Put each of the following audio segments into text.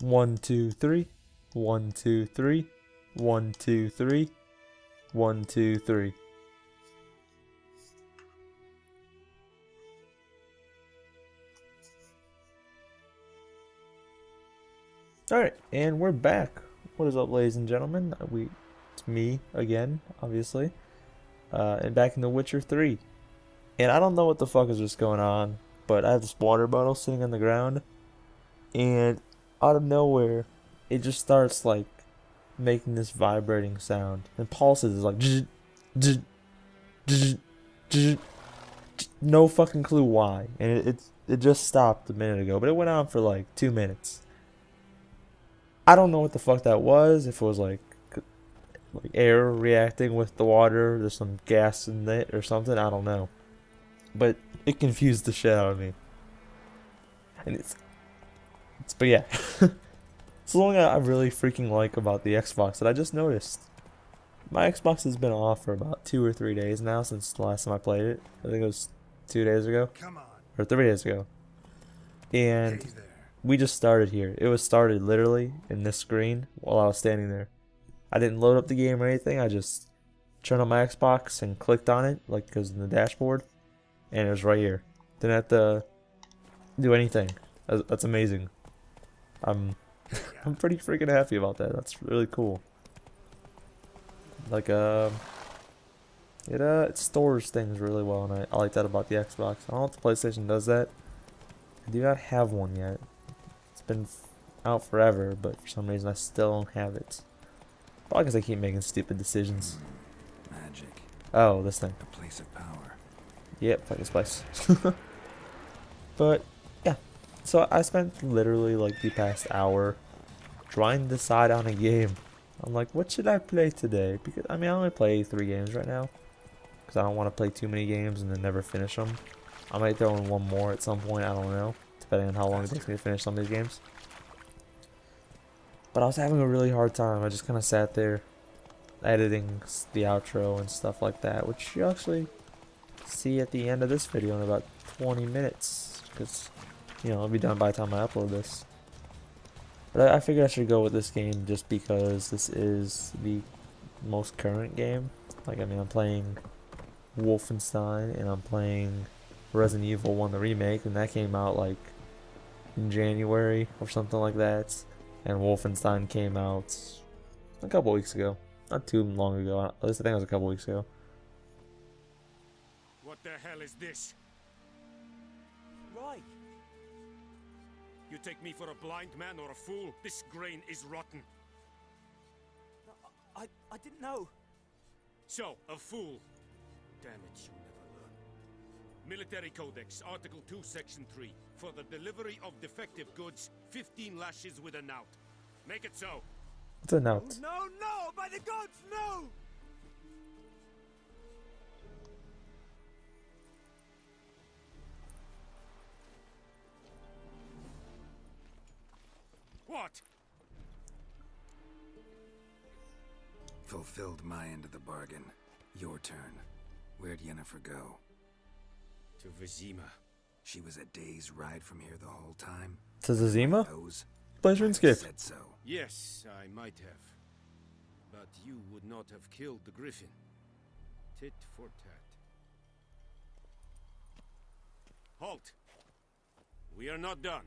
1, 2, 3. 1, 2, 3. 1, 2, 3. 1, 2, 3. Alright, and we're back. What is up, ladies and gentlemen? It's me again, obviously. And back in The Witcher 3. And I don't know what the fuck is just going on, but I have this water bottle sitting on the ground. And out of nowhere, it just starts, like, making this vibrating sound. And Paul says it's like, zzz, zzz, zzz, zzz. No fucking clue why. And it just stopped a minute ago, but it went on for like 2 minutes. I don't know what the fuck that was. If it was like air reacting with the water, there's some gas in it or something. I don't know, but it confused the shit out of me. And it's but yeah, it's something I really freaking like about the Xbox that I just noticed. My Xbox has been off for about 2 or 3 days now since the last time I played it. I think it was 2 days ago or 3 days ago, and. We just started here. It was started literally in this screen while I was standing there. I didn't load up the game or anything. I just turned on my Xbox and clicked on it, like it was in the dashboard, and it was right here. Didn't have to do anything. That's amazing. I'm pretty freaking happy about that. That's really cool. Like it stores things really well, and I like that about the Xbox. I don't know if the PlayStation does that. I do not have one yet. Been out forever, but for some reason I still don't have it. Probably because I keep making stupid decisions. Magic. Oh, this thing. A place of power. Yep, like a spice. But yeah, so I spent literally like the past hour trying to decide on a game. I'm like, what should I play today? Because I mean, I only play 3 games right now because I don't want to play too many games and then never finish them. I might throw in one more at some point. I don't know. Depending on how long it takes me to finish some of these games. But I was having a really hard time. I just kind of sat there editing the outro and stuff like that, which you actually see at the end of this video in about 20 minutes. Because, you know, I'll be done by the time I upload this. But I figured I should go with this game just because this is the most current game. Like, I mean, I'm playing Wolfenstein and I'm playing Resident Evil 1, the remake, and that came out like in January or something like that, and Wolfenstein came out a couple weeks ago, not too long ago, at least I think it was a couple weeks ago. What the hell is this? Why? You take me for a blind man or a fool? This grain is rotten. I didn't know. So, a fool. Damn it, you. Military Codex, Article 2, Section 3. For the delivery of defective goods, 15 lashes with a knout. Make it so. It's a knout. No, no, by the gods, no! What? Fulfilled my end of the bargain. Your turn. Where'd Yennefer go? To Vizima. She was a day's ride from here the whole time. To Vizima? Pleasure and skip. Said so. Yes, I might have. But you would not have killed the Griffin. Tit for tat. Halt. We are not done.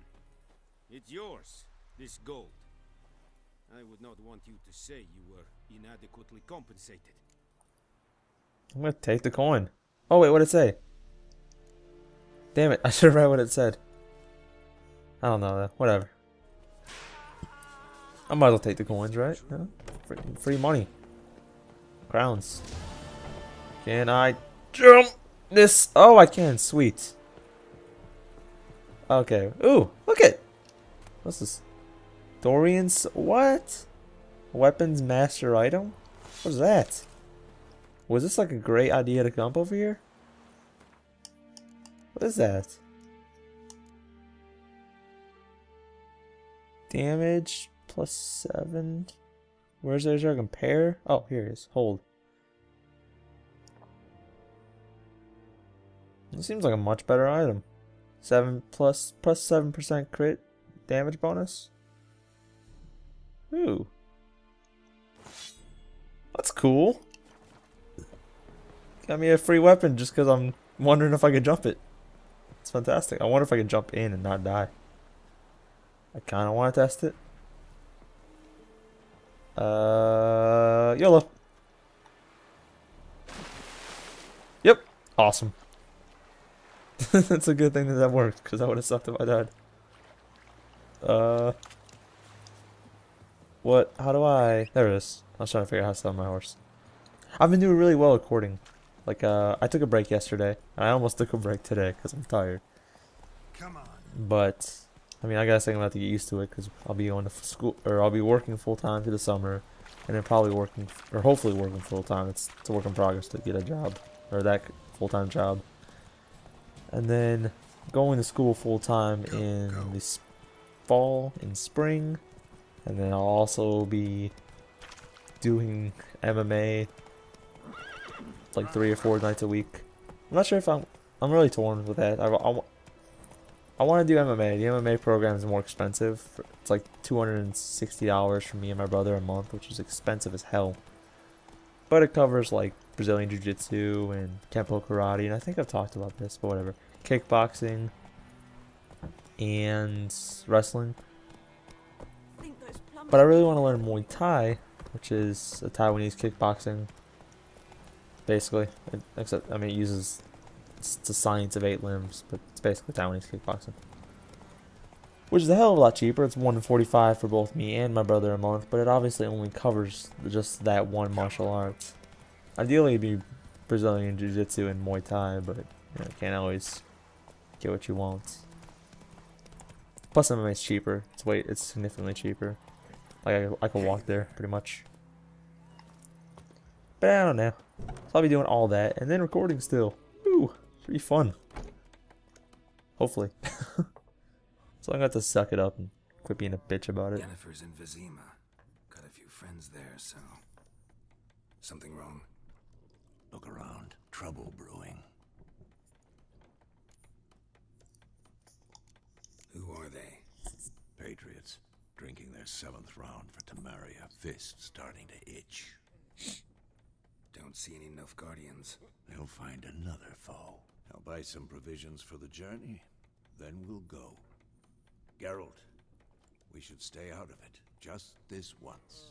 It's yours, this gold. I would not want you to say you were inadequately compensated. I'm gonna take the coin. Oh wait, what did it say? Damn it, I should have read what it said. I don't know, though. Whatever. I might as well take the coins, right? No? Free money. Crowns. Can I jump this? Oh, I can. Sweet. Okay. Ooh, look it. What's this? Dorian's. What? Weapons master item? What's that? Was this like a great idea to come over here? What is that? Damage +7. Where's there a compare? Oh, here it is. Hold. This seems like a much better item. 7 plus 7% crit damage bonus. Ooh. That's cool. Got me a free weapon just because I'm wondering if I could jump it. It's fantastic. I wonder if I can jump in and not die. I kind of want to test it. YOLO. Yep. Awesome. That's a good thing that worked, because I would have sucked if I died. What? How do I... There it is. I was trying to figure out how to sell my horse. I've been doing really well recording. Like, I took a break yesterday, and I almost took a break today, because I'm tired. Come on. But, I mean, I gotta say I'm gonna have to get used to it, because I'll be going to school, or I'll be working full-time through the summer, and then probably working, or hopefully working full-time. It's a work in progress to get a job, or that full-time job. And then going to school full-time in the fall and spring. And then I'll also be doing MMA like 3 or 4 nights a week. I'm not sure if I'm really torn with that. I want to do MMA. The MMA program is more expensive. It's like $260 for me and my brother a month, which is expensive as hell. But it covers like Brazilian Jiu-Jitsu and Kempo Karate, and I think I've talked about this, but whatever. Kickboxing and wrestling. But I really want to learn Muay Thai, which is a Taiwanese kickboxing, basically. Except, I mean, it uses, it's a science of 8 limbs, but it's basically Taiwanese kickboxing. Which is a hell of a lot cheaper. It's $145 for both me and my brother a month, but it obviously only covers just that one martial arts. Ideally, it'd be Brazilian Jiu-Jitsu and Muay Thai, but you know, you can't always get what you want. Plus, MMA is cheaper. It's significantly cheaper. Like I can walk there pretty much. But I don't know. So I'll be doing all that and then recording still. Ooh, pretty fun. Hopefully. So I'm gonna have to suck it up and quit being a bitch about it. Yennefer's in Vizima. Got a few friends there, so something wrong. Look around. Trouble brewing. Who are they? Patriots. Drinking their 7th round for Temeria. Fists starting to itch. Don't see any Nilfgaardians. They'll find another foe. I'll buy some provisions for the journey. Then we'll go. Geralt, we should stay out of it. Just this once.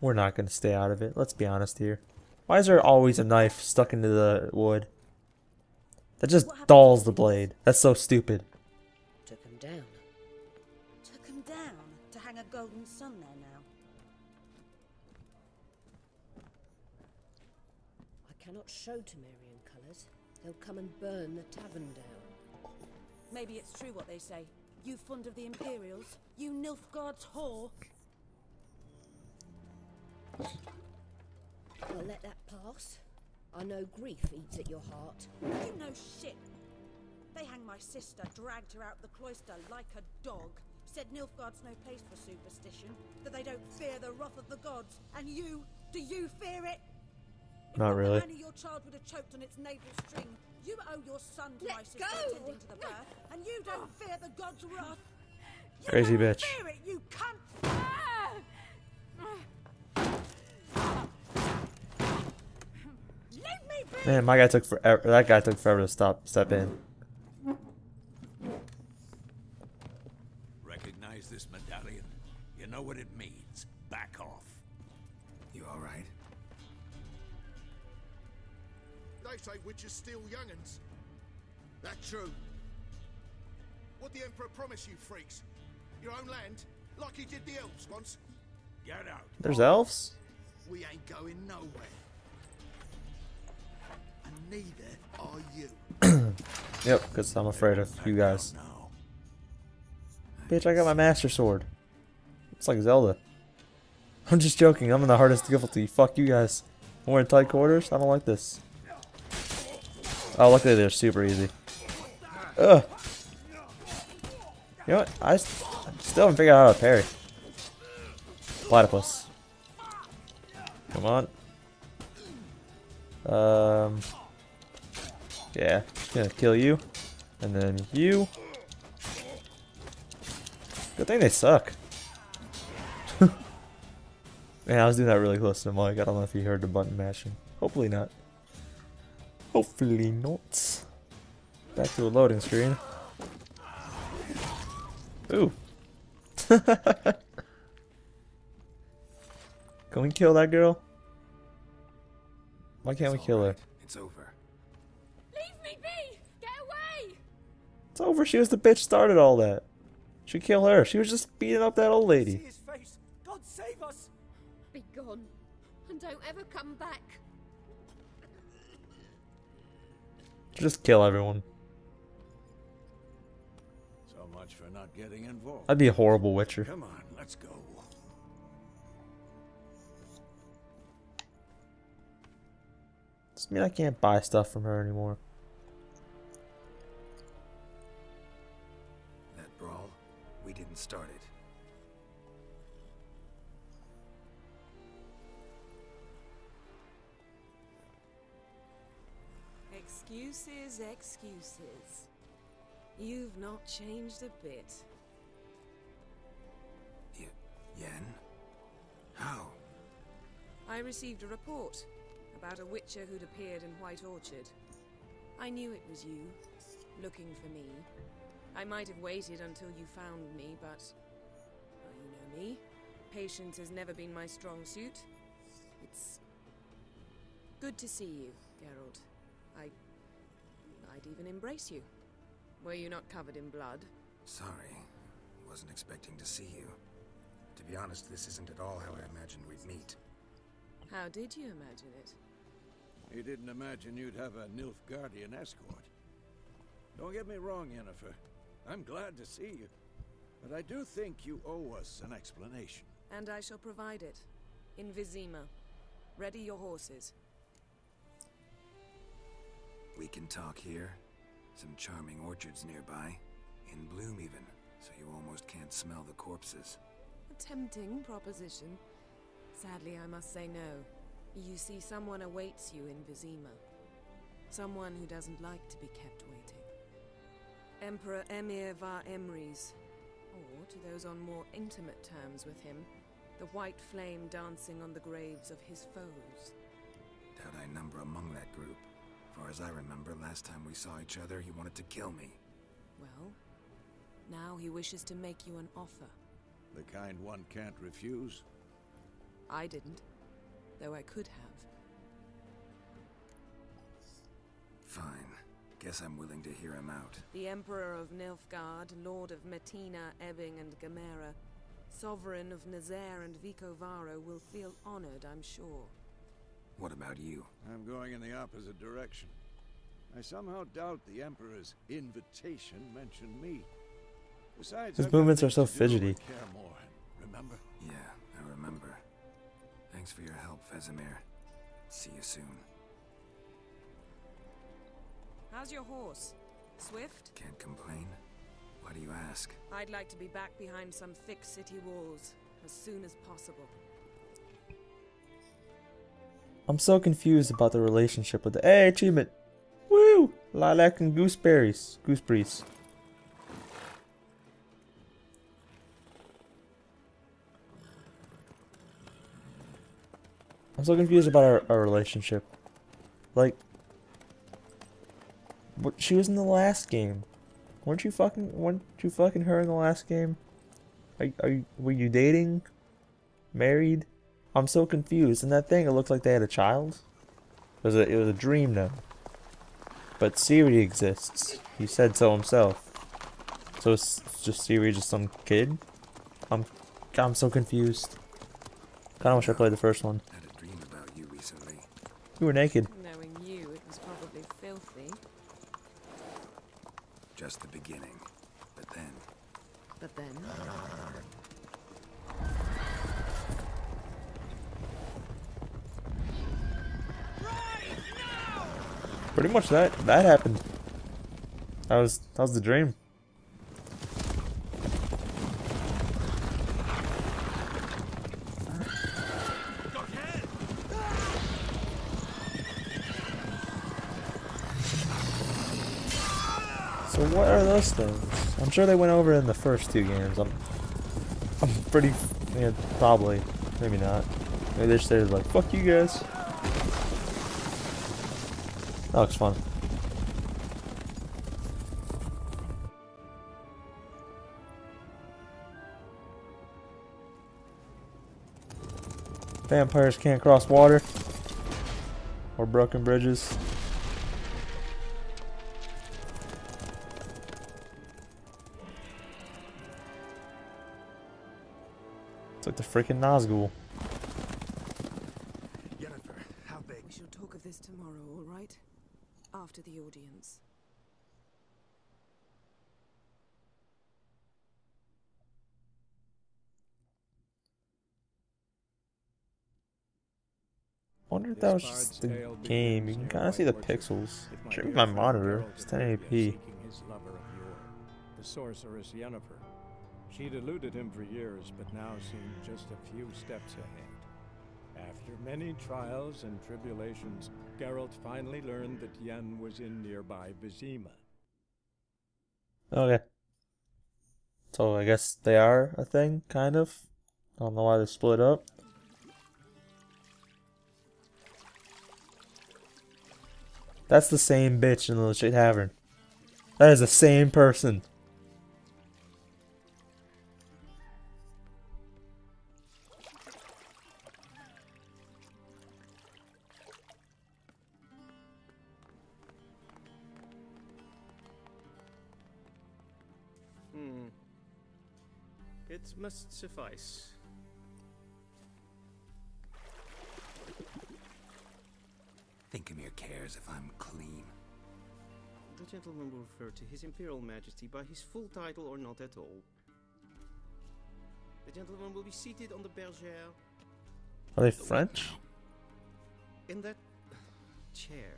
We're not going to stay out of it. Let's be honest here. Why is there always a knife stuck into the wood? That just dulls the blade. That's so stupid. Took him down. Took him down to hang a golden sun there now. I cannot show Temerian colors. They'll come and burn the tavern down. Maybe it's true what they say. You fond of the Imperials. You Nilfgaard's whore. I'll let that pass. I know grief eats at your heart. You know shit. They hanged my sister, dragged her out the cloister like a dog. Said Nilfgaard's no place for superstition. That they don't fear the wrath of the gods. And you, do you fear it? Not really. If the man of your child would have choked on its navel string, you owe your son to my sister attending to the birth. And you don't fear the god's wrath. Crazy bitch. You don't fear it, you cunt. Man, my guy took forever. That guy took forever to step in. Recognize this medallion. You know what it means. Back off. You all right? They say witches steal young'uns. That's true. What the Emperor promised you, freaks? Your own land, like he did the elves once. Get out. There's elves? We ain't going nowhere. Neither are you. Yep, because I'm afraid of you guys. Bitch, I got my master sword. It's like Zelda. I'm just joking. I'm in the hardest difficulty. Fuck you guys. I'm wearing tight quarters. I don't like this. Oh, luckily they're super easy. Ugh. You know what? I still haven't figured out how to parry. Platypus. Come on. Yeah, just gonna kill you, and then you, Good thing they suck. Man, I was doing that really close to the mic. I don't know if you heard the button mashing. Hopefully not. Hopefully not. Back to the loading screen. Ooh. Can we kill that girl? Why can't we kill her? It's over. Leave me be! Get away! It's over. She was the bitch started all that. Should kill her. She was just beating up that old lady. See his face. God save us! Be gone and don't ever come back. Just kill everyone. So much for not getting involved. I'd be a horrible Witcher. Come on, let's go. Does mean I can't buy stuff from her anymore. That brawl, we didn't start it. Excuses, excuses. You've not changed a bit. Yen? How? I received a report about a Witcher who'd appeared in White Orchard. I knew it was you, looking for me. I might have waited until you found me, but... well, you know me. Patience has never been my strong suit. It's... good to see you, Geralt. I'd even embrace you. Were you not covered in blood? Sorry. Wasn't expecting to see you. To be honest, this isn't at all how I imagined we'd meet. How did you imagine it? You didn't imagine you'd have a Nilfgaardian escort. Don't get me wrong, Yennefer. I'm glad to see you. But I do think you owe us an explanation. And I shall provide it. In Vizima. Ready your horses. We can talk here. Some charming orchards nearby. In bloom even, so you almost can't smell the corpses. A tempting proposition. Sadly, I must say no. You see, someone awaits you in Vizima. Someone who doesn't like to be kept waiting. Emperor Emir Var Emrys, or to those on more intimate terms with him, the white flame dancing on the graves of his foes. Doubt I number among that group. For as I remember, last time we saw each other, he wanted to kill me. Well, now he wishes to make you an offer. The kind one can't refuse. I didn't, though I could have. Fine. Guess I'm willing to hear him out. The Emperor of Nilfgaard, Lord of Metina, Ebbing and Gamera, Sovereign of Nazare and Vicovaro will feel honored, I'm sure. What about you? I'm going in the opposite direction. I somehow doubt the Emperor's invitation mentioned me. Besides, his movements are so fidgety. More, remember? Yeah, I remember. Thanks for your help, Vesemir. See you soon. How's your horse? Swift? Can't complain. Why do you ask? I'd like to be back behind some thick city walls as soon as possible. I'm so confused about the relationship with the hey, achievement. Woo! Lilac and gooseberries. Gooseberries. I'm so confused about our relationship. Like, what, she was in the last game. Weren't you fucking her in the last game? Were you dating? Married? I'm so confused. In that thing, it looked like they had a child. It was a dream, though. But Siri exists. He said so himself. So it's just Siri, just some kid. I'm so confused. Kind of wish I played the first one. I had a dream about you recently. You were naked. Knowing you, it was probably filthy. Just the beginning, but then. Pretty much that happened. That was the dream. So what are those things? I'm sure they went over in the first two games. I'm pretty, yeah, probably. Maybe not. Maybe they just say like, fuck you guys. That looks fun. Vampires can't cross water or broken bridges. It's like the freaking Nazgul. Yennefer, how big? We shall talk of this tomorrow, all right? After the audience. Wonder if that was just the game. You can kind of see the pixels. Check my monitor. It's 1080p. The sorceress Yennefer. She deluded him for years, but now seemed just a few steps ahead. After many trials and tribulations, Geralt finally learned that Yen was in nearby Vizima. Okay. So I guess they are a thing, kind of. I don't know why they split up. That's the same bitch in the Litchfield Tavern. That is the same person. It must suffice. Think Emir cares if I'm clean. The gentleman will refer to his Imperial Majesty by his full title or not at all. The gentleman will be seated on the bergère. Are they French? In that chair.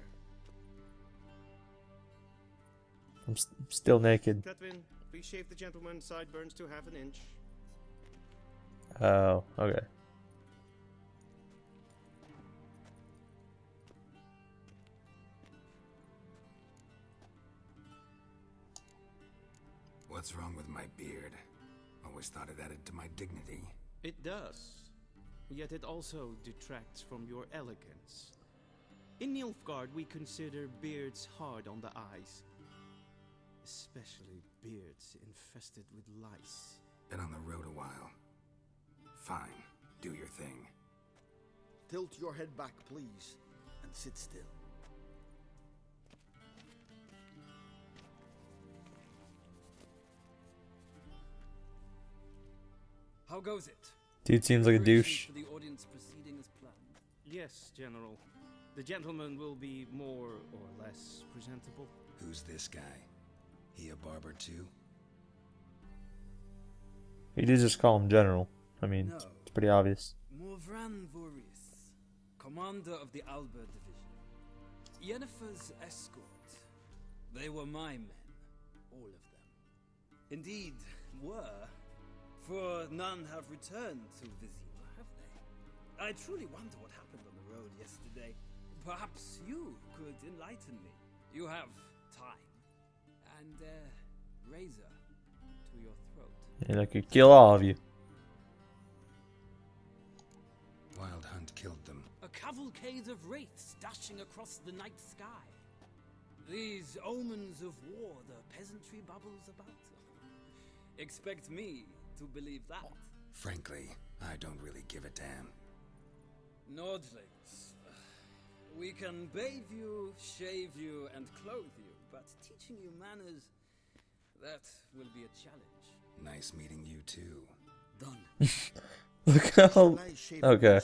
I'm still naked. Catherine, please shave the gentleman's sideburns to half an inch. Oh, okay. What's wrong with my beard? Always thought it added to my dignity. It does. Yet it also detracts from your elegance. In Nilfgaard, we consider beards hard on the eyes. Especially beards infested with lice. Been on the road a while. Fine. Do your thing. Tilt your head back, please, and sit still. How goes it? Dude seems like a douche. The audience proceeding as planned. Yes, General. The gentleman will be more or less presentable. Who's this guy? He a barber too? He did just call him General. I mean, no. It's pretty obvious. Mourvran Voris, commander of the Albert Division. Yennefer's escort. They were my men, all of them. Indeed, were. For none have returned to Vizima, have they? I truly wonder what happened on the road yesterday. Perhaps you could enlighten me. You have time. And razor to your throat. And I could kill all of you. Wild Hunt killed them. A cavalcade of wraiths dashing across the night sky. These omens of war the peasantry bubbles about. Expect me to believe that. Frankly, I don't really give a damn. Nordlings, we can bathe you, shave you, and clothe you, but teaching you manners, that will be a challenge. Nice meeting you too. Done. Look how... okay.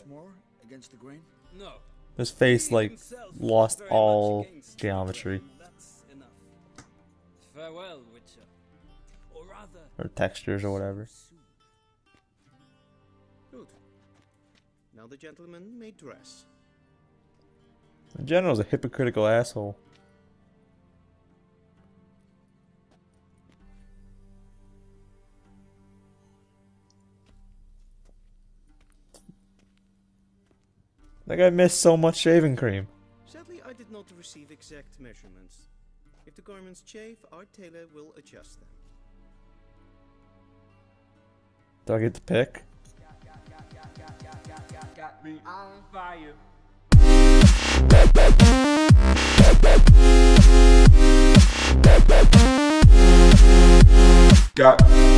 Against the grain? No. His face, like, lost all geometry. That's enough. Farewell, Witcher. Or rather, or textures or whatever. Good. Now the gentleman may dress. The General's a hypocritical asshole. Like, I missed so much shaving cream. Sadly, I did not receive exact measurements. If the garments chafe, our tailor will adjust them. Do I get to pick? be on fire. Got